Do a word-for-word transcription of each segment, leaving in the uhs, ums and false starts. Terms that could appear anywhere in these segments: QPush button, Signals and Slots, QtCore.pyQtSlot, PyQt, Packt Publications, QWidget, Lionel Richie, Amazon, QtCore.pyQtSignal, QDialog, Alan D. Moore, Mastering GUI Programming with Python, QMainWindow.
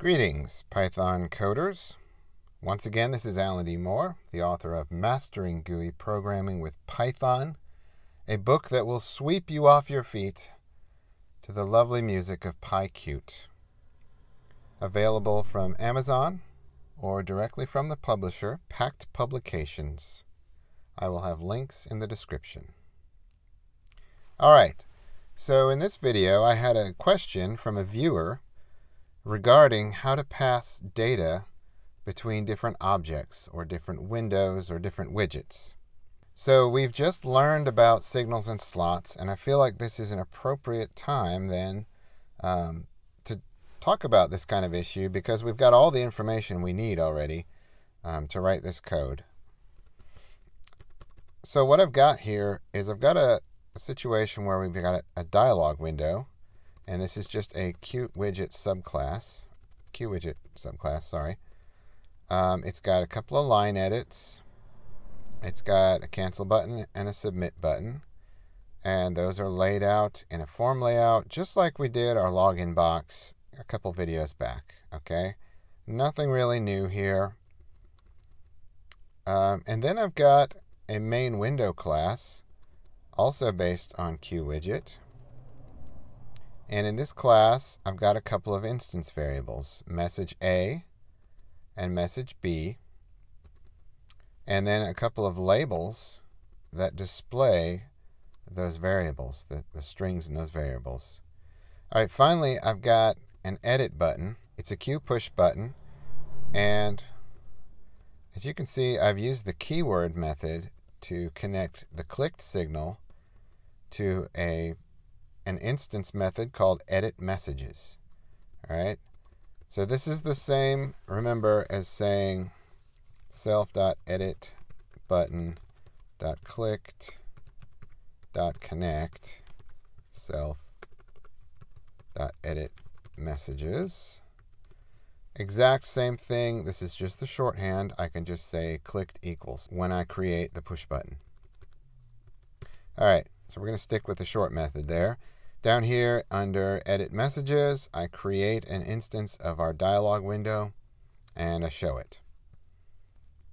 Greetings, Python coders. Once again, this is Alan D. Moore, the author of Mastering G U I Programming with Python, a book that will sweep you off your feet to the lovely music of PyQt. Available from Amazon or directly from the publisher, Packt Publications. I will have links in the description. All right, so in this video, I had a question from a viewer regarding how to pass data between different objects or different windows or different widgets. So we've just learned about signals and slots, and I feel like this is an appropriate time then um, to talk about this kind of issue because we've got all the information we need already um, to write this code. So what I've got here is I've got a, a situation where we've got a, a dialog window. And this is just a QWidget subclass, QWidget subclass, sorry. Um, it's got a couple of line edits. It's got a cancel button and a submit button. And those are laid out in a form layout, just like we did our login box a couple videos back, okay? Nothing really new here. Um, and then I've got a main window class, also based on QWidget. And in this class, I've got a couple of instance variables, message A and message B, and then a couple of labels that display those variables, the, the strings in those variables. All right, finally, I've got an edit button. It's a QPush button. And as you can see, I've used the keyword method to connect the clicked signal to a an instance method called edit messages. All right. So this is the same, remember, as saying self.edit button.clicked.connect self.edit messages. Exact same thing. This is just the shorthand. I can just say clicked equals when I create the push button. All right. So we're going to stick with the short method there. Down here under Edit Messages, I create an instance of our dialog window and I show it.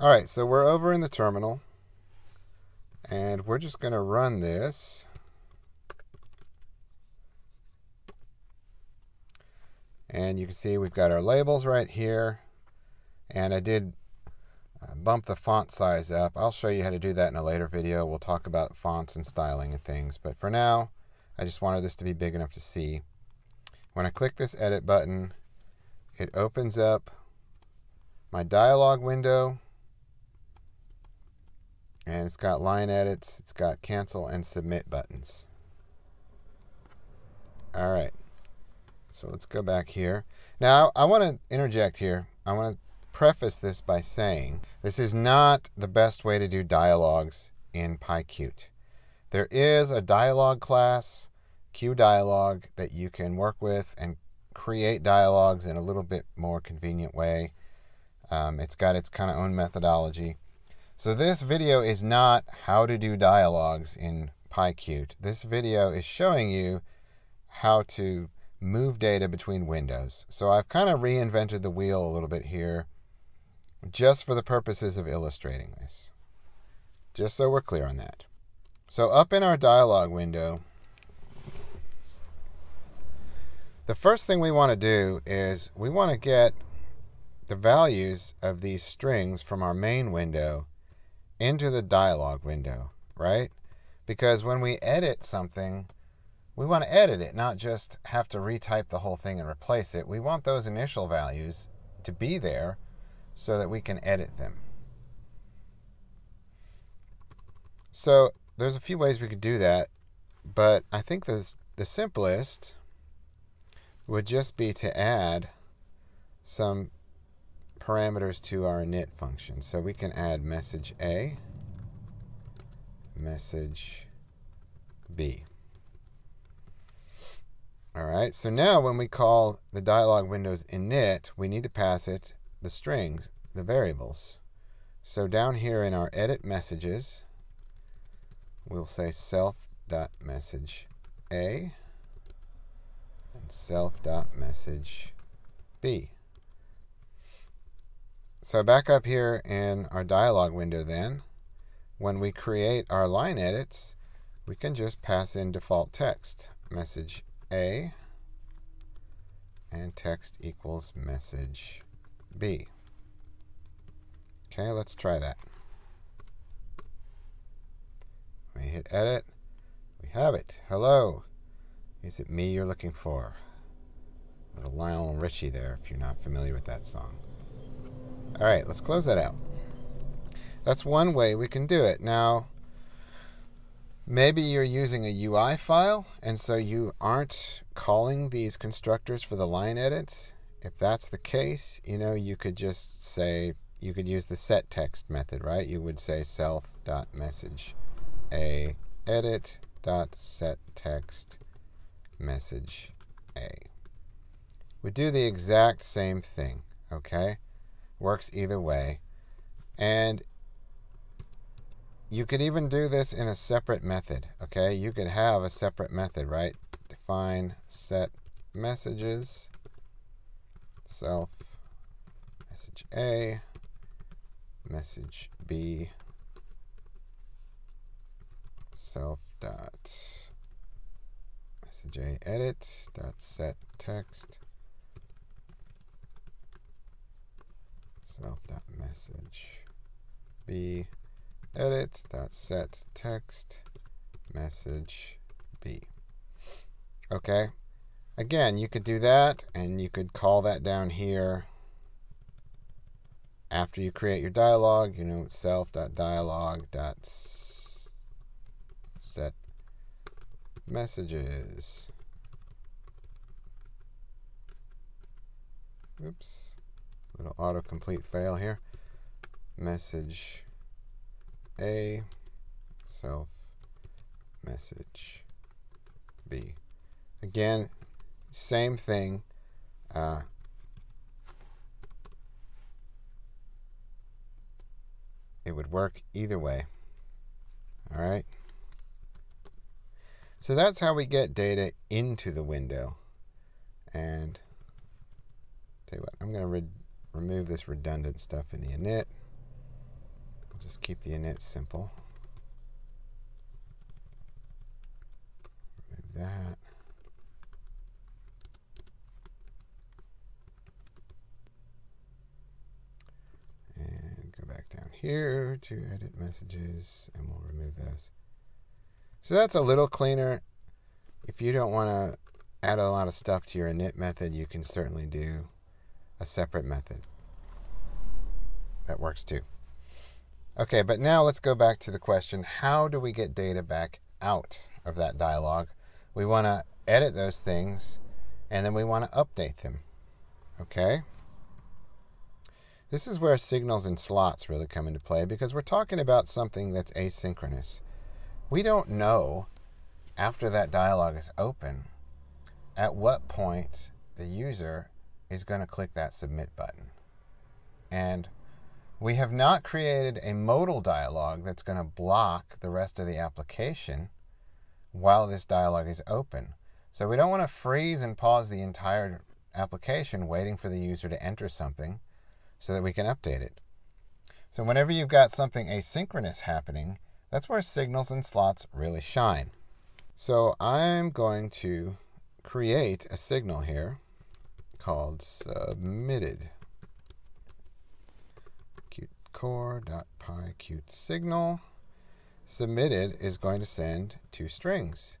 All right, so we're over in the terminal and we're just going to run this. And you can see we've got our labels right here. And I did bump the font size up. I'll show you how to do that in a later video. We'll talk about fonts and styling and things. But for now, I just wanted this to be big enough to see. When I click this edit button, it opens up my dialog window. And it's got line edits. It's got cancel and submit buttons. All right. So let's go back here. Now, I want to interject here. I want to preface this by saying this is not the best way to do dialogues in PyQt. There is a dialog class, QDialog, that you can work with and create dialogues in a little bit more convenient way. Um, it's got its kind of own methodology. So this video is not how to do dialogues in PyQt. This video is showing you how to move data between windows. So I've kind of reinvented the wheel a little bit here, just for the purposes of illustrating this, just so we're clear on that. So up in our dialog window, the first thing we want to do is we want to get the values of these strings from our main window into the dialog window, right? Because when we edit something, we want to edit it, not just have to retype the whole thing and replace it. We want those initial values to be there so that we can edit them. So there's a few ways we could do that, but I think the, the simplest would just be to add some parameters to our init function. So we can add message A, message B. All right, so now when we call the dialog window's init, we need to pass it the strings, the variables. So down here in our edit messages, we'll say self.message A and self.message B. So back up here in our dialog window then, when we create our line edits, we can just pass in default text, message A, and text equals message B. Okay, let's try that. We hit edit. We have it. Hello. Is it me you're looking for? Little Lionel Richie there, if you're not familiar with that song. All right, let's close that out. That's one way we can do it. Now, maybe you're using a U I file, and so you aren't calling these constructors for the line edits. If that's the case, you know, you could just say, you could use the set text method, right? You would say self.message a edit.setText message a. We do the exact same thing, okay? Works either way. And you could even do this in a separate method, okay? You could have a separate method, right? Define set messages, self message A, message B, self dot message A edit dot set text. Self.message B edit.set text message B. Okay. Again, you could do that, and you could call that down here after you create your dialog, you know, self.dialog.set messages. Oops. Little autocomplete fail here. Message A, self, message B. Again, same thing. Uh, it would work either way. All right. So that's how we get data into the window. And tell you what, I'm going to read. Remove this redundant stuff in the init. We'll just keep the init simple. Remove that. And go back down here to edit messages, and we'll remove those. So that's a little cleaner. If you don't want to add a lot of stuff to your init method, you can certainly do a separate method. That works too. Okay, but now let's go back to the question, how do we get data back out of that dialog? We want to edit those things, and then we want to update them. Okay? This is where signals and slots really come into play, because we're talking about something that's asynchronous. We don't know, after that dialog is open, at what point the user is going to click that submit button. And we have not created a modal dialog that's going to block the rest of the application while this dialog is open. So we don't want to freeze and pause the entire application waiting for the user to enter something so that we can update it. So whenever you've got something asynchronous happening, that's where signals and slots really shine. So I'm going to create a signal here called submitted. QtCore.pyQtSignal. Submitted is going to send two strings.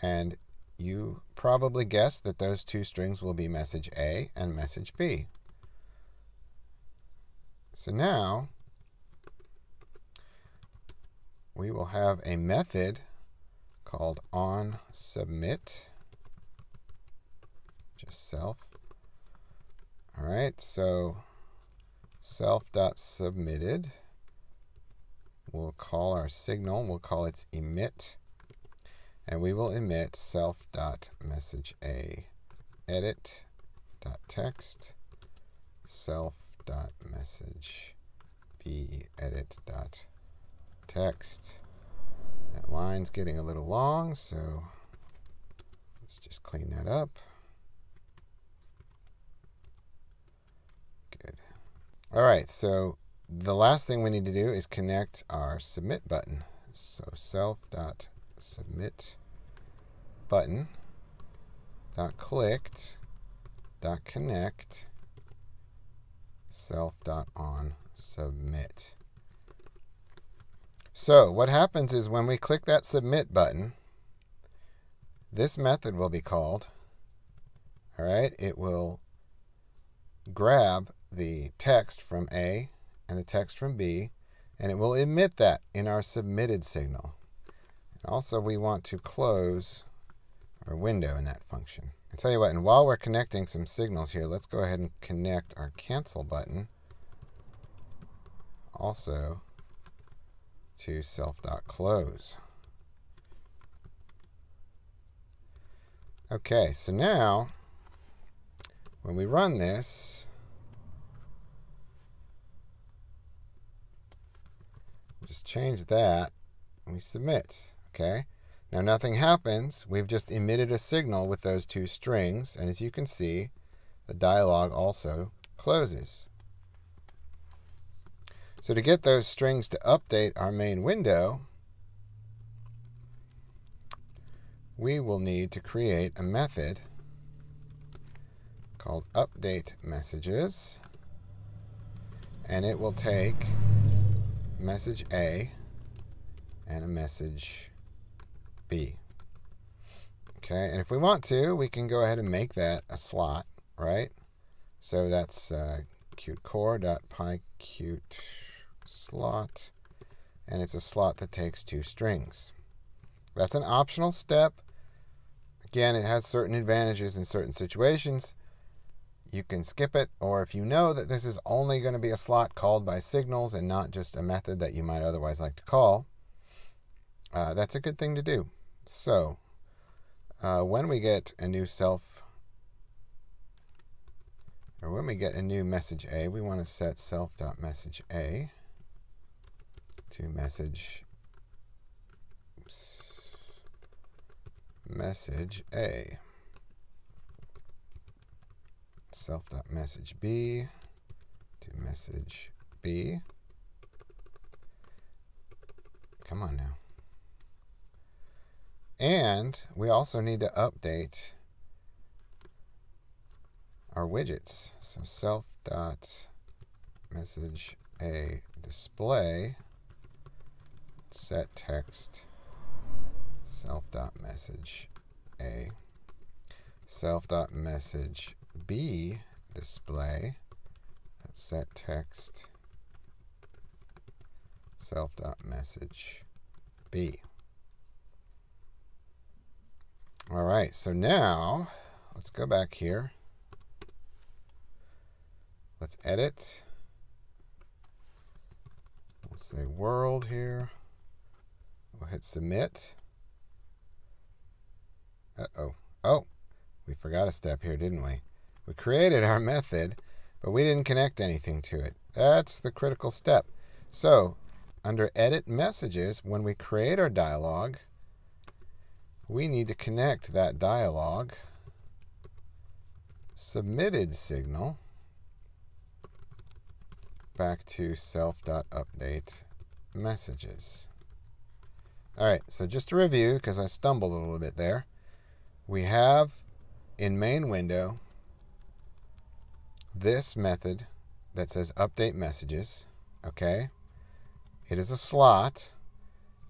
And you probably guessed that those two strings will be message A and message B. So now we will have a method called onSubmit, just self. All right, so self.submitted, we'll call our signal, we'll call its emit, and we will emit self.messageA edit.text, self.messageB edit.text. That line's getting a little long, so let's just clean that up. All right, so the last thing we need to do is connect our submit button. So self.submit button dot clicked dot connect self dot on submit. So what happens is when we click that submit button, this method will be called. All right, it will grab the text from A and the text from B, and it will emit that in our submitted signal. And also, we want to close our window in that function. I tell you what, and while we're connecting some signals here, let's go ahead and connect our cancel button also to self.close. Okay, so now when we run this, just change that and we submit. Okay, now nothing happens. We've just emitted a signal with those two strings, and as you can see, the dialog also closes. So to get those strings to update our main window, we will need to create a method called update messages, and it will take message A and a message B. Okay, and if we want to, we can go ahead and make that a slot, right? So that's uh, QtCore.pyQtSlot, and it's a slot that takes two strings. That's an optional step. Again, it has certain advantages in certain situations. You can skip it, or if you know that this is only going to be a slot called by signals and not just a method that you might otherwise like to call, uh, that's a good thing to do. So uh, when we get a new self, or when we get a new message A, we want to set self.messageA to message, oops, message A. Self.message B to message B. Come on now. And we also need to update our widgets. So self dot message a display set text self dot message a self dot message b display set text self dot message b. All right, so now let's go back here. Let's edit. We'll say world here. We'll hit submit. Uh-oh. Oh, we forgot a step here, didn't we? We created our method, but we didn't connect anything to it. That's the critical step. So under edit messages, when we create our dialog, we need to connect that dialog submitted signal back to self.update messages. All right, so just to review, because I stumbled a little bit there, we have in main window this method that says update messages. Okay, it is a slot,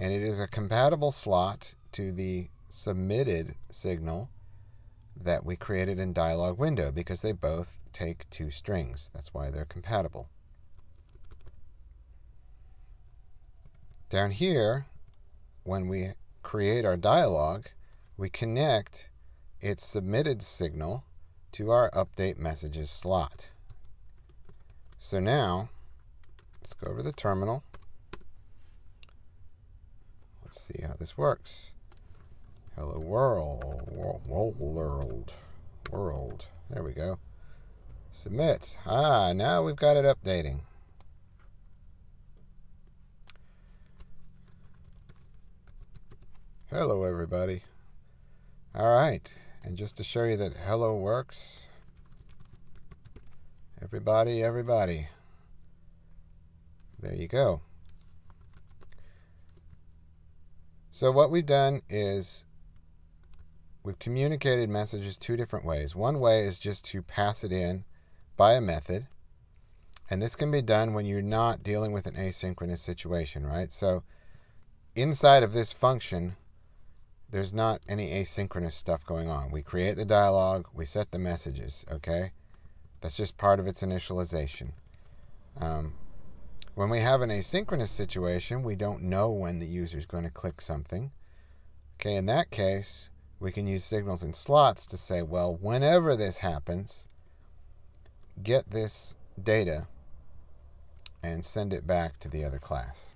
and it is a compatible slot to the submitted signal that we created in dialog window, because they both take two strings. That's why they're compatible. Down here, when we create our dialog, we connect its submitted signal to our update messages slot. So now, let's go over to the terminal. Let's see how this works. Hello world, world, world, world. There we go. Submit. Ah, now we've got it updating. Hello, everybody. All right, and just to show you that hello works, everybody, everybody, There you go. So what we've done is we've communicated messages two different ways. One way is just to pass it in by a method. And this can be done when you're not dealing with an asynchronous situation, right? So inside of this function, there's not any asynchronous stuff going on. We create the dialog, we set the messages, okay? That's just part of its initialization. Um, when we have an asynchronous situation, we don't know when the user is going to click something. Okay, in that case, we can use signals and slots to say, well, whenever this happens, get this data and send it back to the other class.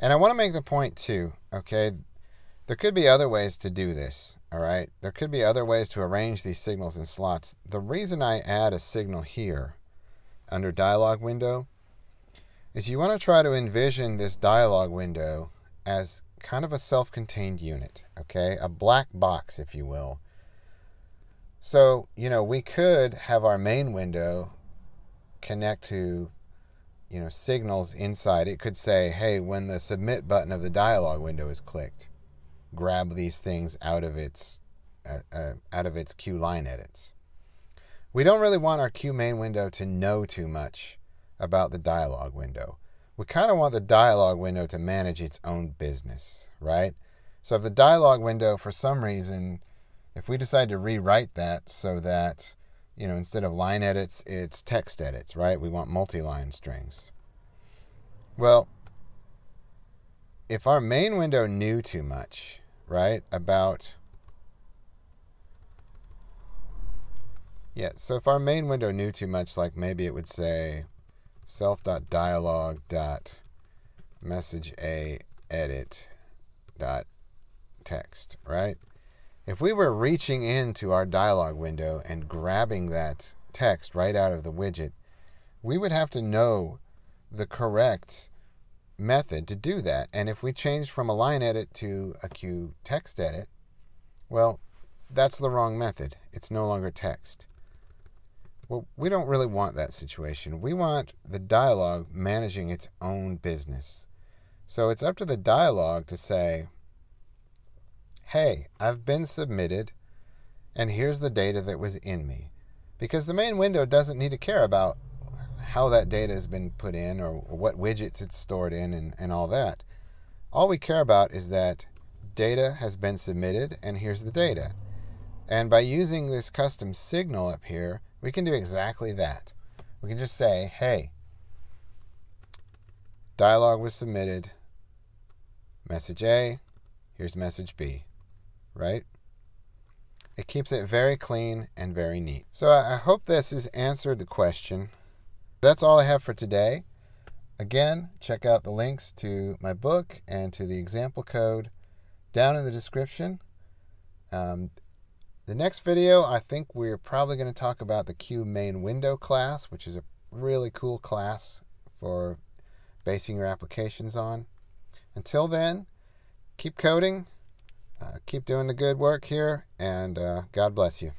And I want to make the point too, okay, there could be other ways to do this, all right? There could be other ways to arrange these signals and slots. The reason I add a signal here under dialog window is you want to try to envision this dialog window as kind of a self-contained unit, okay? A black box, if you will. So, you know, we could have our main window connect to, you know, signals inside. It could say, hey, when the submit button of the dialog window is clicked, grab these things out of its uh, uh, out of its queue line edits. We don't really want our queue main window to know too much about the dialog window. We kind of want the dialog window to manage its own business, right? So if the dialog window, for some reason, if we decide to rewrite that so that, you know, instead of line edits, it's text edits, right? We want multi-line strings. Well, if our main window knew too much, right, about... Yeah, so if our main window knew too much, like maybe it would say self.dialog.messageAedit.text, right? If we were reaching into our dialog window and grabbing that text right out of the widget, we would have to know the correct method to do that. And if we changed from a line edit to a Q text edit, well, that's the wrong method. It's no longer text. Well, we don't really want that situation. We want the dialog managing its own business. So it's up to the dialog to say, hey, I've been submitted, and here's the data that was in me. Because the main window doesn't need to care about how that data has been put in or what widgets it's stored in and, and all that. All we care about is that data has been submitted, and here's the data. And by using this custom signal up here, we can do exactly that. We can just say, hey, dialog was submitted, message A, here's message B. Right? It keeps it very clean and very neat. So I hope this has answered the question. That's all I have for today. Again, check out the links to my book and to the example code down in the description. Um, the next video, I think we're probably going to talk about the QMainWindow class, which is a really cool class for basing your applications on. Until then, keep coding. Uh, keep doing the good work here, and uh, God bless you.